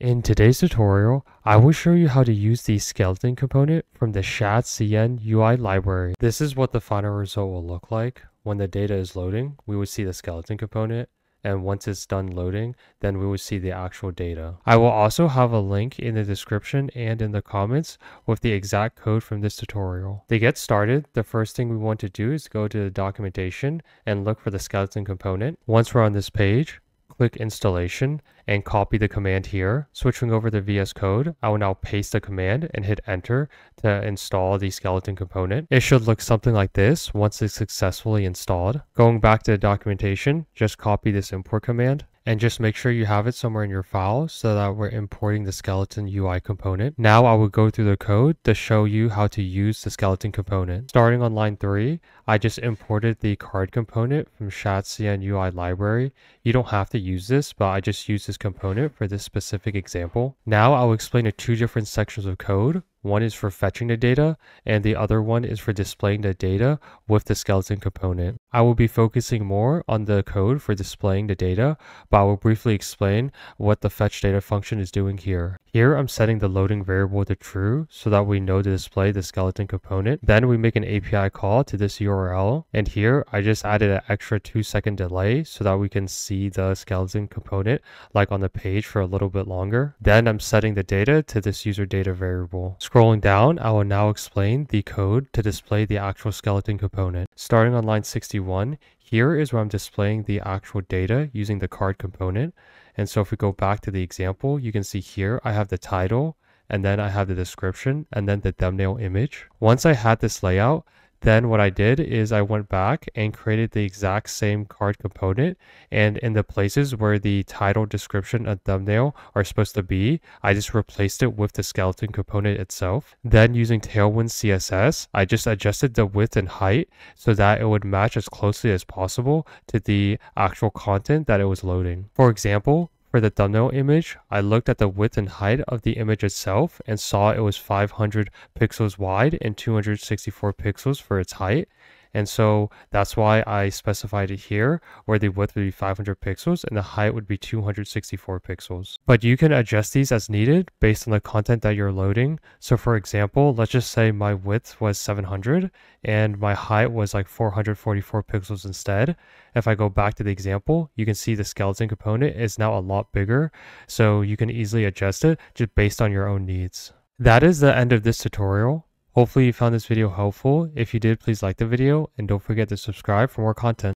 In today's tutorial, I will show you how to use the skeleton component from the ShadCN UI library. This is what the final result will look like. When the data is loading, we will see the skeleton component, and once it's done loading, then we will see the actual data. I will also have a link in the description and in the comments with the exact code from this tutorial. To get started, the first thing we want to do is go to the documentation and look for the skeleton component. Once we're on this page, click installation and copy the command here. Switching over to VS Code, I will now paste the command and hit enter to install the skeleton component. It should look something like this once it's successfully installed. Going back to the documentation, just copy this import command and just make sure you have it somewhere in your file so that we're importing the skeleton UI component. Now I will go through the code to show you how to use the skeleton component. Starting on line 3, I just imported the card component from ShadCN UI library. You don't have to use this, but I just use this component for this specific example. Now I will explain the two different sections of code. One is for fetching the data, and the other one is for displaying the data with the skeleton component. I will be focusing more on the code for displaying the data, but I will briefly explain what the fetch data function is doing here. Here I'm setting the loading variable to true so that we know to display the skeleton component. Then we make an API call to this URL, and here I just added an extra 2-second delay so that we can see the skeleton component like on the page for a little bit longer. Then I'm setting the data to this user data variable. Scrolling down, I will now explain the code to display the actual skeleton component. Starting on line 61, here is where I'm displaying the actual data using the card component. And so if we go back to the example, you can see here I have the title, and then I have the description, and then the thumbnail image. Once I had this layout, then what I did is I went back and created the exact same card component, and in the places where the title, description, and thumbnail are supposed to be, I just replaced it with the skeleton component itself. Then using Tailwind CSS, I just adjusted the width and height so that it would match as closely as possible to the actual content that it was loading. For example, for the thumbnail image, I looked at the width and height of the image itself and saw it was 500 pixels wide and 264 pixels for its height. And so that's why I specified it here, where the width would be 500 pixels and the height would be 264 pixels. But you can adjust these as needed based on the content that you're loading. So for example, let's just say my width was 700 and my height was like 444 pixels instead. If I go back to the example, you can see the skeleton component is now a lot bigger. So you can easily adjust it just based on your own needs. That is the end of this tutorial. Hopefully you found this video helpful. If you did, please like the video and don't forget to subscribe for more content.